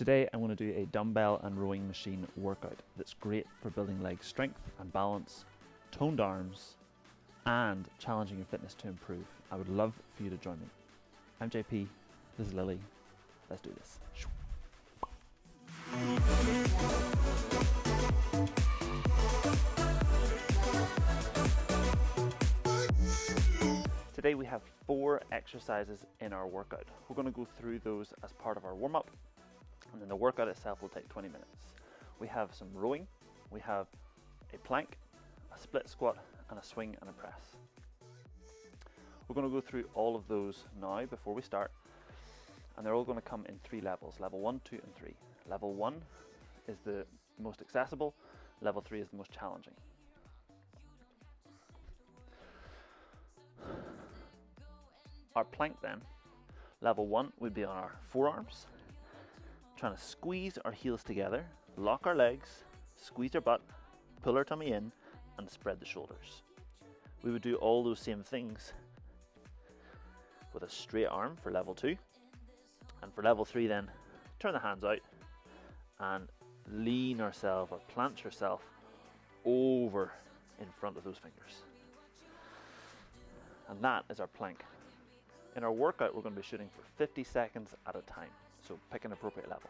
Today I'm going to do a dumbbell and rowing machine workout that's great for building leg strength and balance, toned arms, and challenging your fitness to improve. I would love for you to join me. I'm JP, this is Lily, let's do this. Today we have 4 exercises in our workout. We're going to go through those as part of our warm-up, and then the workout itself will take 20 minutes. We have some rowing, we have a plank, a split squat, and a swing and a press. We're going to go through all of those now before we start, and they're all going to come in 3 levels, level 1, 2, and 3. Level 1 is the most accessible, level 3 is the most challenging. Our plank then, level 1 would be on our forearms, trying to squeeze our heels together, lock our legs, squeeze our butt, pull our tummy in, and spread the shoulders. We would do all those same things with a straight arm for level 2, and for level 3 then, turn the hands out and lean ourselves or plant yourself over in front of those fingers. And that is our plank. In our workout, we're going to be shooting for 50 seconds at a time, so pick an appropriate level.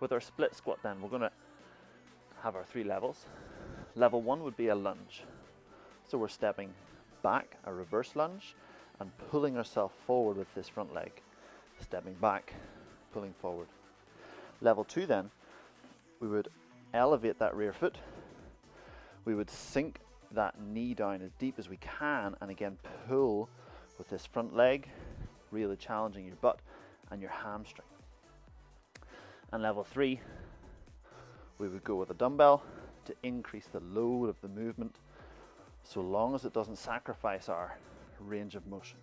With our split squat then, we're going to have our 3 levels. Level 1 would be a lunge. So we're stepping back, a reverse lunge, and pulling ourselves forward with this front leg. Stepping back, pulling forward. Level 2 then, we would elevate that rear foot. We would sink that knee down as deep as we can, and again pull with this front leg, really challenging your butt and your hamstring. And level 3, we would go with a dumbbell to increase the load of the movement, so long as it doesn't sacrifice our range of motion.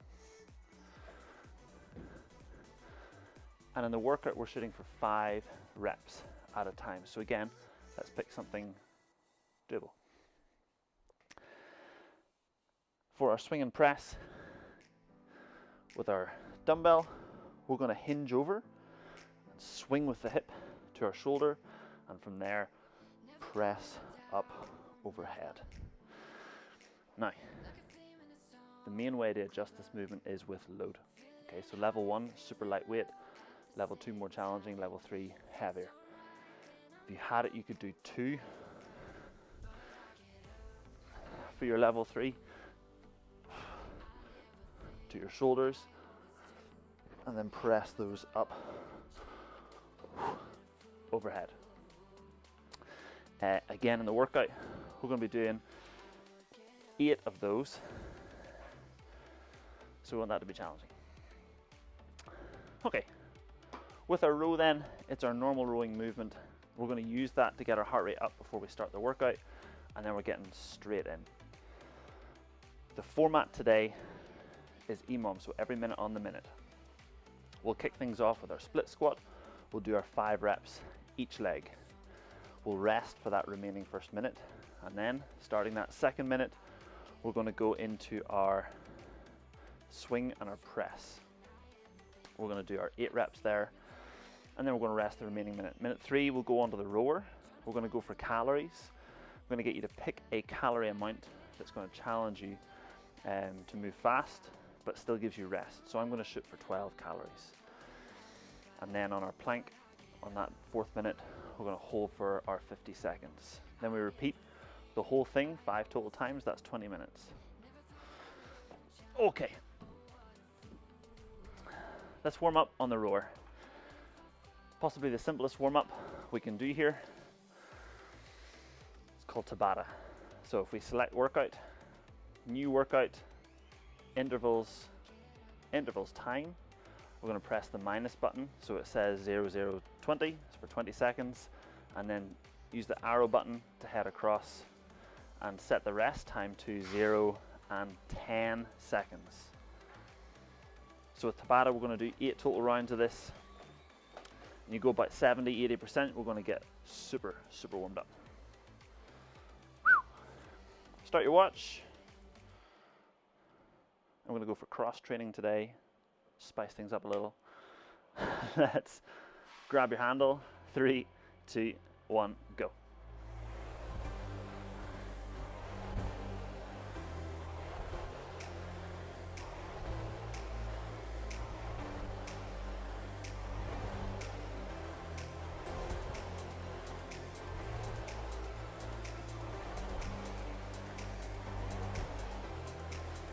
And in the workout, we're shooting for 5 reps at a time. So again, let's pick something doable. For our swing and press, with our dumbbell, we're going to hinge over and swing with the hip to our shoulder, and from there press up overhead. Now, the main way to adjust this movement is with load. Okay, so level 1 super lightweight, level 2 more challenging, level 3 heavier. If you had it, you could do 2. For your level 3, to your shoulders, and then press those up overhead. Again, in the workout, we're going to be doing 8 of those, so we want that to be challenging. Okay, with our row then, it's our normal rowing movement. We're going to use that to get our heart rate up before we start the workout, and then we're getting straight in. The format today is EMOM, so every minute on the minute. We'll kick things off with our split squat. We'll do our 5 reps each leg. We'll rest for that remaining first minute, and then starting that second minute, we're going to go into our swing and our press. We're going to do our 8 reps there, and then we're going to rest the remaining minute. Minute 3, we'll go onto the rower. We're going to go for calories. I'm going to get you to pick a calorie amount that's going to challenge you to move fast, but still gives you rest. So I'm going to shoot for 12 calories. And then on our plank, on that 4th minute, we're going to hold for our 50 seconds. Then we repeat the whole thing 5 total times, that's 20 minutes. Okay. Let's warm up on the rower. Possibly the simplest warm up we can do here. It's called Tabata. So if we select workout, new workout, intervals time, we're going to press the minus button, so it says 0020, it's for 20 seconds, and then use the arrow button to head across and set the rest time to 0 and 10 seconds. So with Tabata, we're going to do 8 total rounds of this, and you go about 70-80%, we're going to get super warmed up. Start your watch. I'm going to go for cross training today, spice things up a little. Let's grab your handle, 3, 2, 1, go.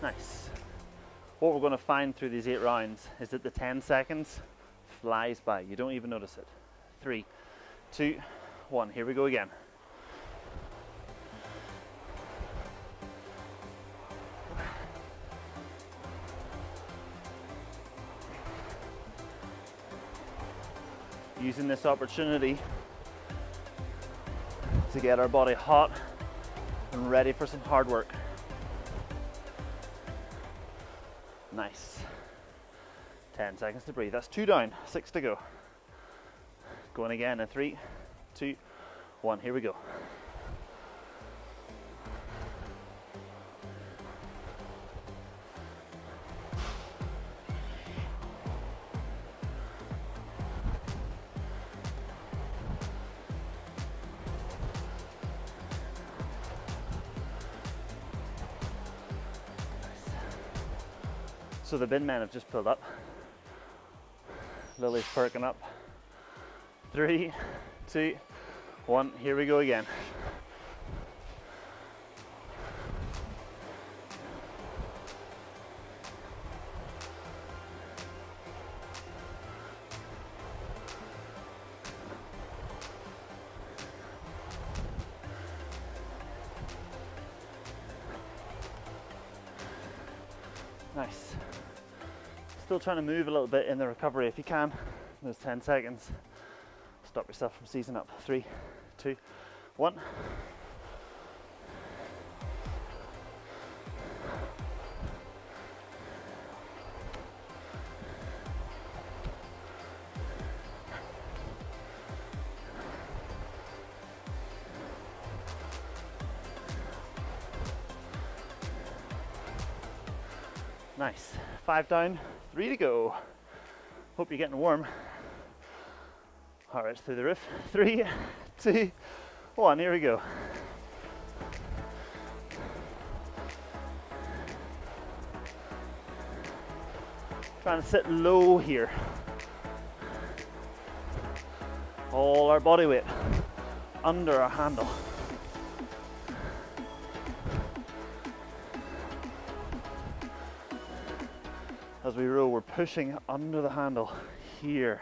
Nice. What we're going to find through these 8 rounds is that the 10 seconds flies by. You don't even notice it. 3, 2, 1. Here we go again. Using this opportunity to get our body hot and ready for some hard work. Nice. 10 seconds to breathe. That's 2 down, 6 to go. Going again in 3, 2, 1. Here we go. So the bin men have just pulled up. Lily's perking up. 3, 2, 1, here we go again. Nice. Still trying to move a little bit in the recovery if you can. Those 10 seconds. Stop yourself from seizing up. 3, 2, 1. Nice. 5 down, 3 to go. Hope you're getting warm. All right, it's through the roof. 3, 2, 1, here we go. Trying to sit low here. All our body weight under our handle. As we row, we're pushing under the handle here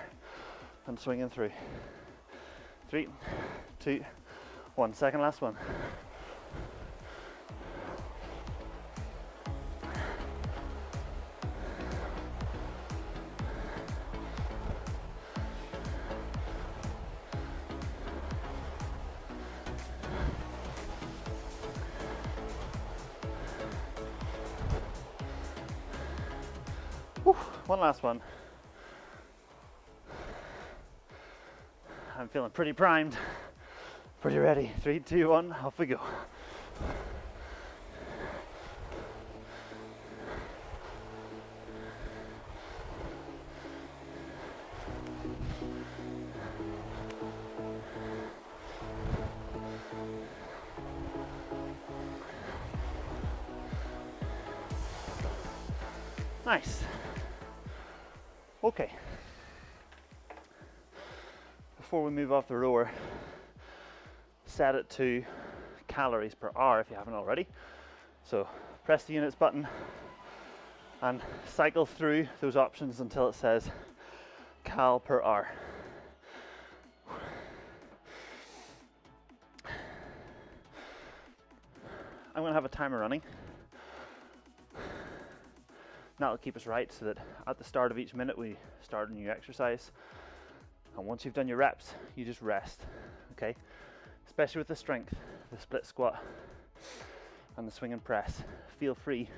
and swinging through. 3, 2, 1. Second last one. One last one. I'm feeling pretty primed, pretty ready. 3, 2, 1, off we go. Nice. Okay, before we move off the rower, set it to calories per hour if you haven't already. So press the units button and cycle through those options until it says cal per hour. I'm going to have a timer running. That'll keep us right so that at the start of each minute we start a new exercise, and once you've done your reps you just rest, okay? Especially with the strength, the split squat and the swing and press, feel free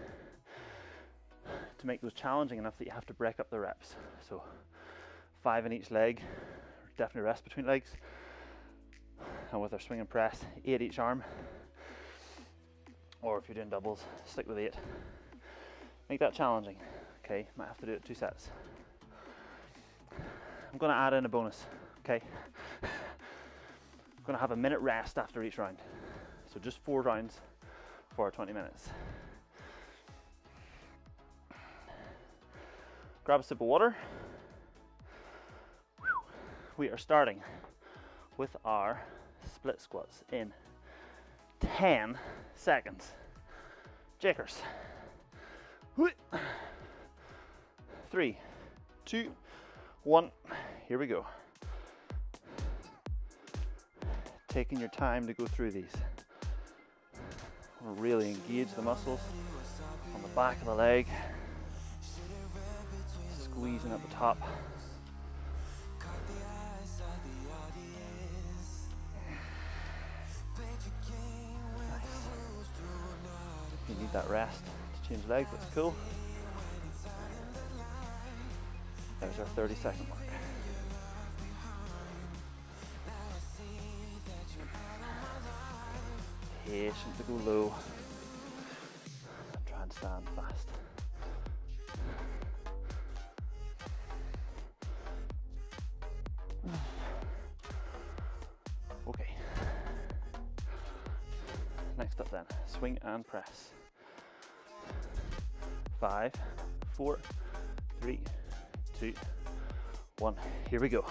to make those challenging enough that you have to break up the reps. So 5 in each leg, definitely rest between legs, and with our swing and press, 8 each arm, or if you're doing doubles, stick with 8. Make that challenging, okay? Might have to do it 2 sets. I'm gonna add in a bonus. okay? I'm gonna have a minute rest after each round. So just 4 rounds for 20 minutes. Grab a sip of water. We are starting with our split squats in 10 seconds. Jakers. 3, 2, 1, here we go. Taking your time to go through these. Really engage the muscles on the back of the leg. Squeezing at the top. Nice. You need that rest to change legs, that's cool. There's our 30-second mark. Patient to go low. Try and stand fast. Okay. Next up then, swing and press. 5, 4, 3, 2, 1. Here we go.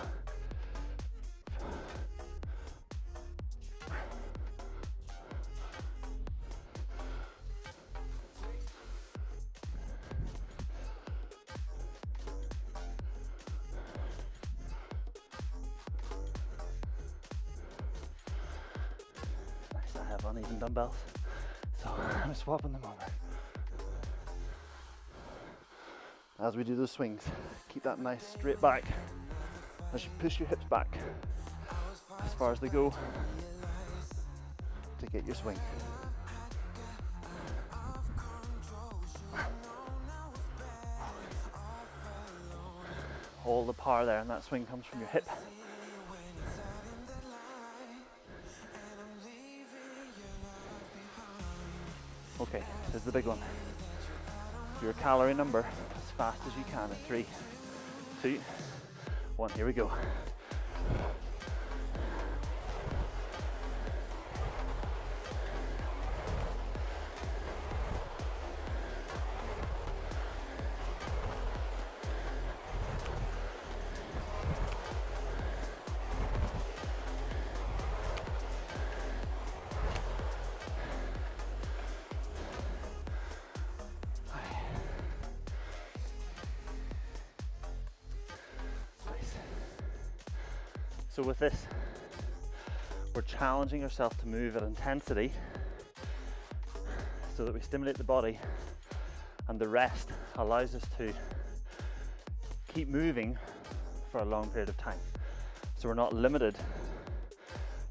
Nice, I have uneven dumbbells, so I'm swapping them over. As we do those swings, keep that nice straight back as you push your hips back as far as they go to get your swing. All the power there and that swing comes from your hip. Okay, this is the big one. Your calorie number as fast as you can in 3, 2, 1, here we go. So with this, we're challenging ourselves to move at intensity so that we stimulate the body, and the rest allows us to keep moving for a long period of time. So we're not limited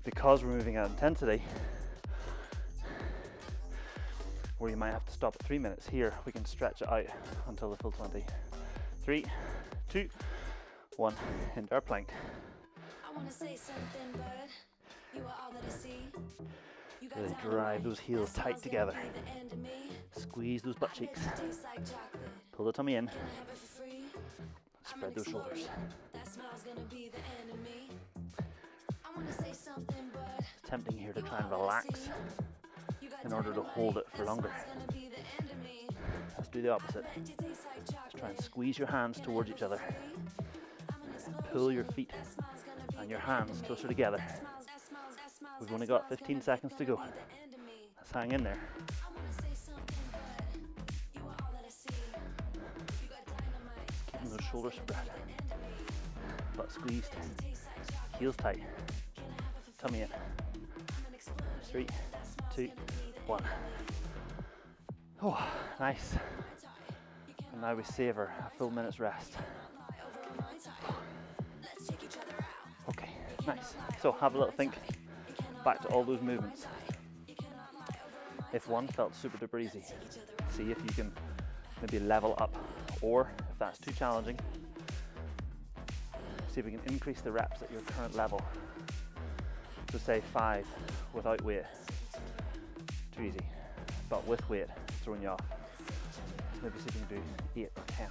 because we're moving at intensity, where you might have to stop at 3 minutes. Here, we can stretch it out until the full 20. 3, 2, 1, into our plank. I wanna say something, but you are all that I see. You got really drive those heels tight together. Squeeze those butt cheeks. Like pull the tummy in. Spread those shoulders. That smile's gonna be the enemy. I wanna say something, but it's tempting here to try and relax in order to hold it for longer. Let's do the opposite. Just try and squeeze your hands towards each other. Pull your feet and your hands closer together. We've only got 15 seconds to go. Let's hang in there. Keeping those shoulders spread, butt squeezed, heels tight, tummy in. 3, 2, 1. Oh, nice. And now we savor a full minute's rest. Nice, so have a little think back to all those movements. If one felt super duper easy, see if you can maybe level up, or if that's too challenging, see if we can increase the reps at your current level. So say 5 without weight, too easy, but with weight, throwing you off. Maybe see if you can do 8 or 10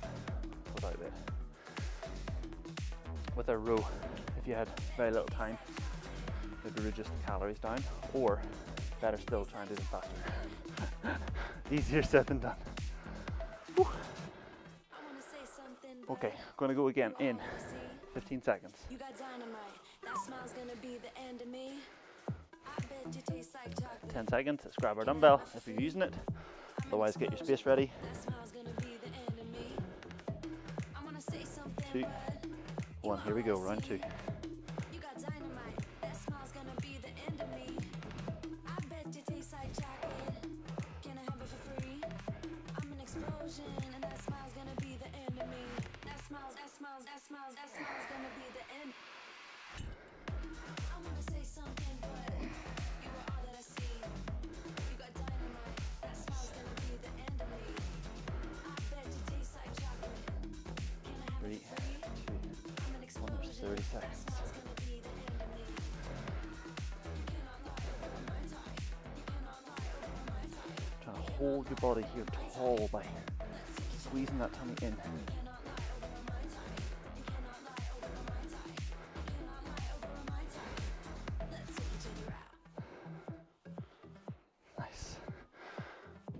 without weight. With a row, if you had very little time, maybe reduce the calories down, or better still, try and do them faster. Easier said than done. Whew. Okay, gonna go again in 15 seconds. You got dynamite. That smile's gonna be the end of me. I bet you taste like chocolate. 10 seconds, let's grab our dumbbell if you're using it. Otherwise, get your space ready. 2, 1, here we go, round 2. Hold your body here tall by squeezing that tummy in.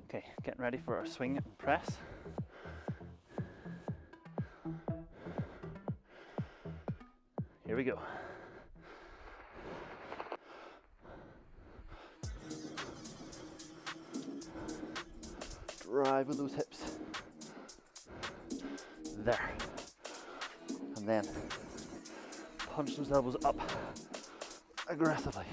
Okay, getting ready for our swing and press. Here we go. Drive with those hips. There. And then punch those elbows up aggressively.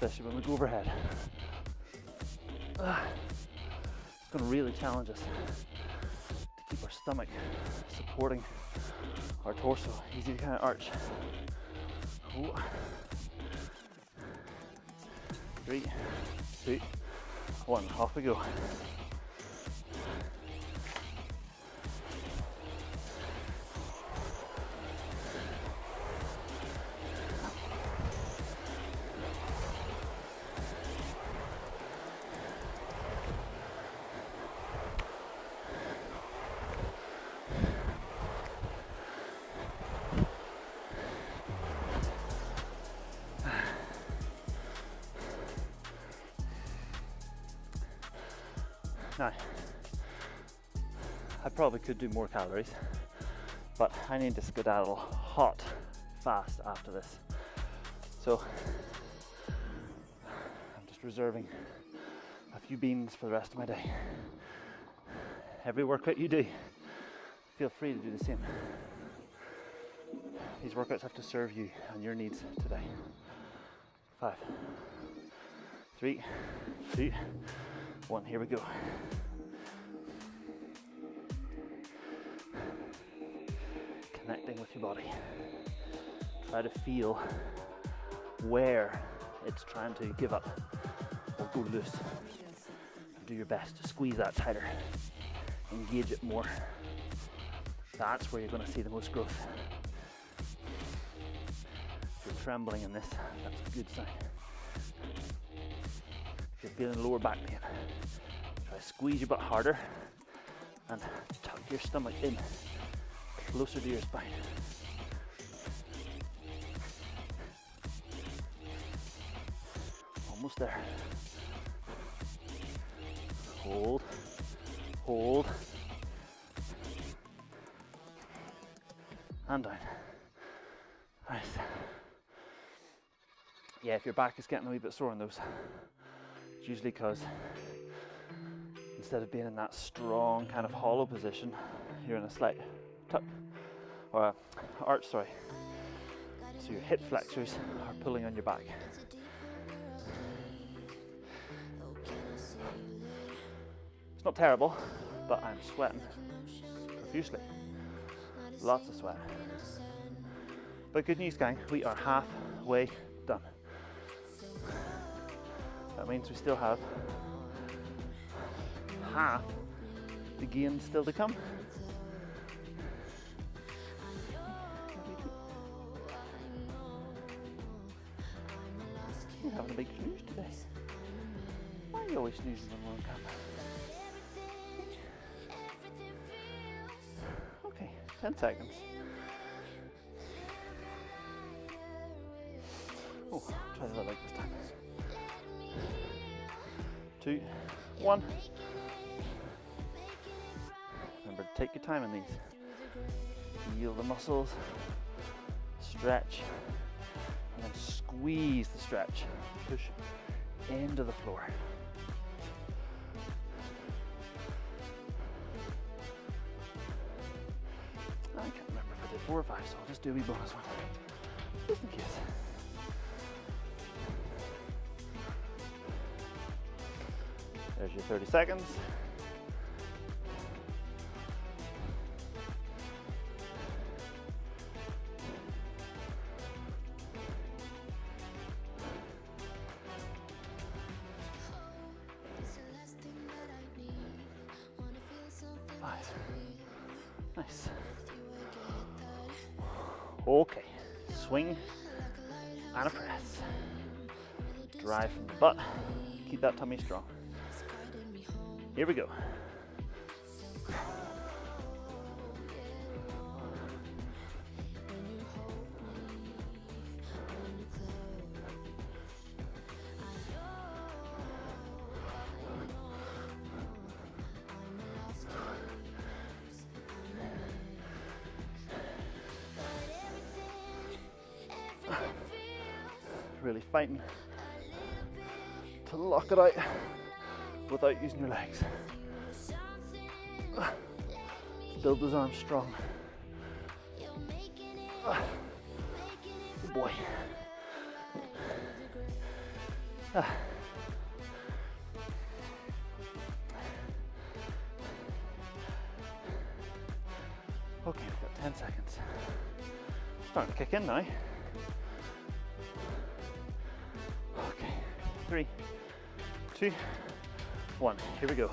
Especially when we go overhead. It's going to really challenge us to keep our stomach supporting our torso. Easy to kind of arch. 3, 2, 1, off we go. Now, I probably could do more calories, but I need to skedaddle hot, fast after this. So, I'm just reserving a few beans for the rest of my day. Every workout you do, feel free to do the same. These workouts have to serve you and your needs today. 5, 3, 2, 1, here we go. Connecting with your body. Try to feel where it's trying to give up or go loose. Do your best to squeeze that tighter. Engage it more. That's where you're going to see the most growth. If you're trembling in this, that's a good sign. If you're feeling lower back pain, try to squeeze your butt harder and tuck your stomach in closer to your spine. Almost there. Hold, hold, and down. Nice. Yeah, if your back is getting a wee bit sore on those, usually because instead of being in that strong kind of hollow position, you're in a slight tuck or arch, sorry. So your hip flexors are pulling on your back. It's not terrible, but I'm sweating profusely. Lots of sweat. But good news, gang, we are halfway done. That means we still have half the gain still to come. You're having a big snooze today. Why are you always snoozing when we're on camera? Okay, 10 seconds. Oh, try the leg this time. 2, 1. Remember to take your time in these. Feel the muscles, stretch, and then squeeze the stretch. Push into the floor. I can't remember if I did 4 or 5, so I'll just do a wee bonus one, just in case. There's your 30 seconds. Nice. Okay, swing and a press. Drive from the butt, keep that tummy strong. Here we go. Really fighting to lock it out without using your legs. Build those arms strong. Good boy. Okay, we've got 10 seconds. Starting to kick in now. Okay, 3, 2, 1, here we go.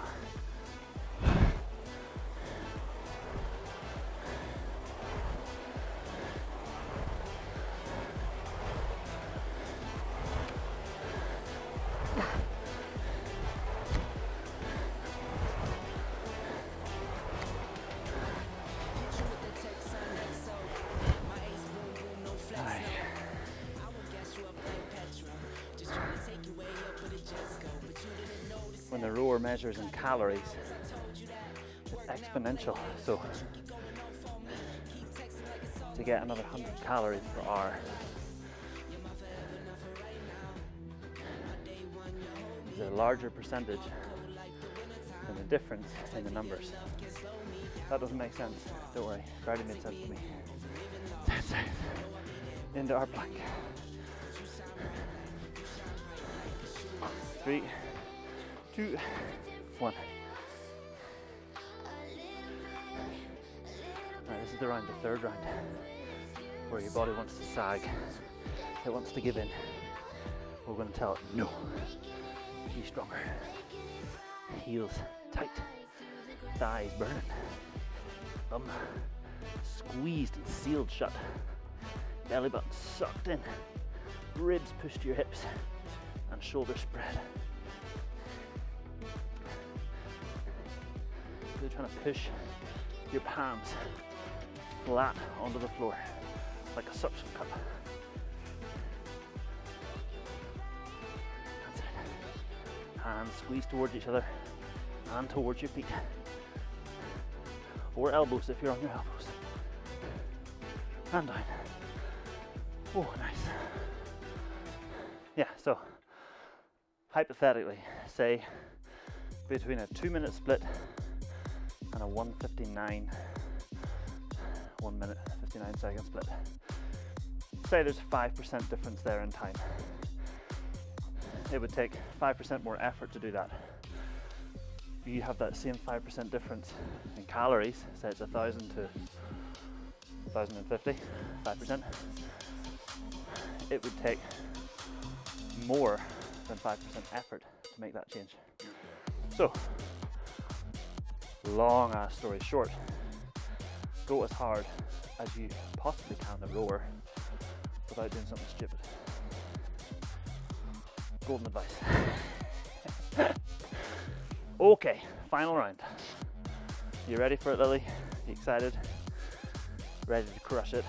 When the rower measures in calories, it's exponential. So to get another 100 calories per hour is a larger percentage than the difference in the numbers. That doesn't make sense. Don't worry, it already made sense to me. That's it. Into our plank. 3, 2, 1. Now this is the round, the third round, where your body wants to sag. It wants to give in. We're going to tell it no. Be stronger. Heels tight. Thighs burning. Thumb squeezed and sealed shut. Belly button sucked in. Ribs pushed to your hips. And shoulders spread. You're trying to push your palms flat onto the floor like a suction cup. That's it. Hands squeeze towards each other and towards your feet, or elbows if you're on your elbows. And down. Oh, nice. Yeah, so hypothetically, say between a 2-minute split and a 1 minute 59 second split. Say there's a 5% difference there in time. It would take 5% more effort to do that. You have that same 5% difference in calories, say it's 1,000 to 1,050, 5%. It would take more than 5% effort to make that change. So Long ass story short, go as hard as you possibly can to rower without doing something stupid. Golden advice. Okay, final round. You ready for it, Lily? You excited? Ready to crush it?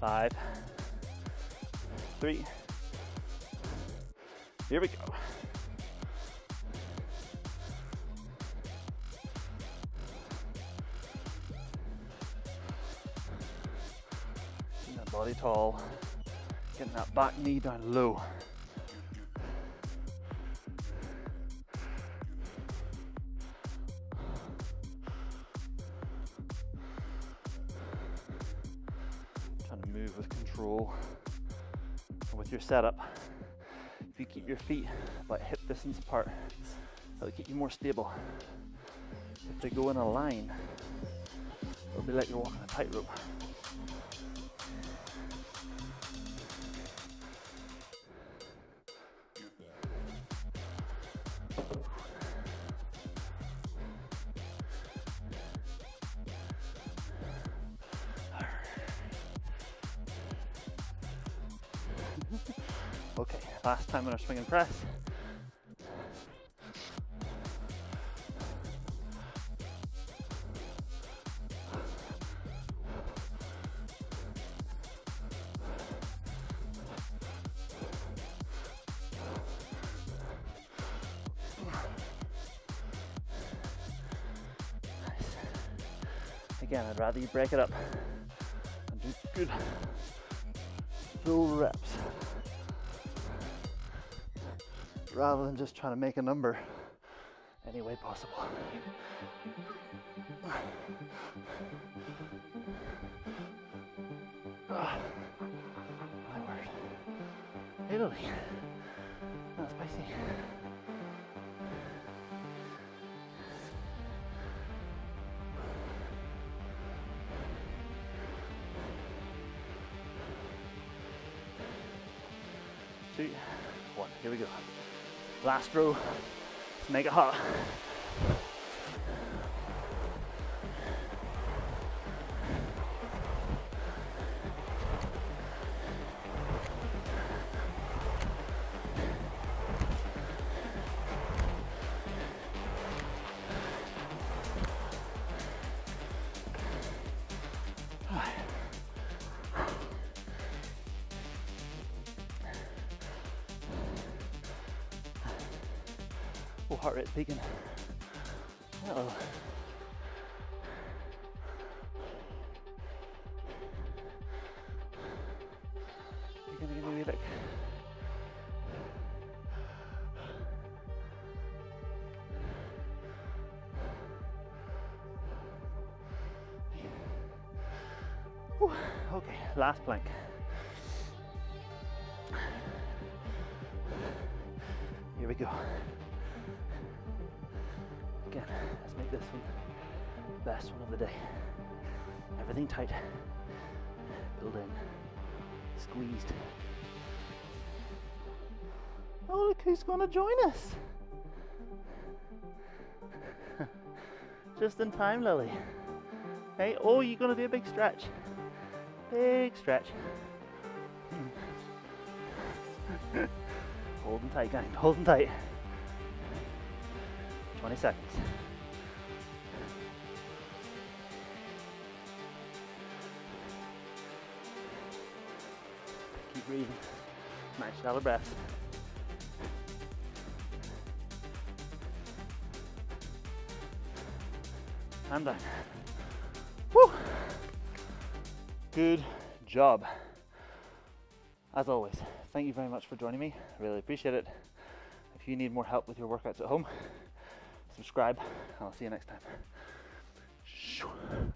5, 3, here we go. Keep that body tall, getting that back knee down low. Your setup, if you keep your feet about hip distance apart, that'll keep you more stable. If they go in a line, it'll be like you're walking a tightrope. Okay, last time on our swing and press. Nice. Again, I'd rather you break it up and do good full reps, rather than just trying to make a number any way possible. Oh, my word. Italy. That's spicy. Two, one, here we go. Last row, make it hot. Heart rate peaking. Uh-oh. You're gonna give me a look. Whew. Okay, last plank. Here we go. Again, let's make this one the best one of the day. Everything tight, build in, squeezed. Oh, look who's gonna join us. Just in time, Lily. Hey, oh, you're gonna do a big stretch. Big stretch. Holding tight, gang, holding tight. 20 seconds. Keep breathing. Nice shallow breaths. I'm done. Woo! Good job. As always, thank you very much for joining me. I really appreciate it. If you need more help with your workouts at home, subscribe, and I'll see you next time.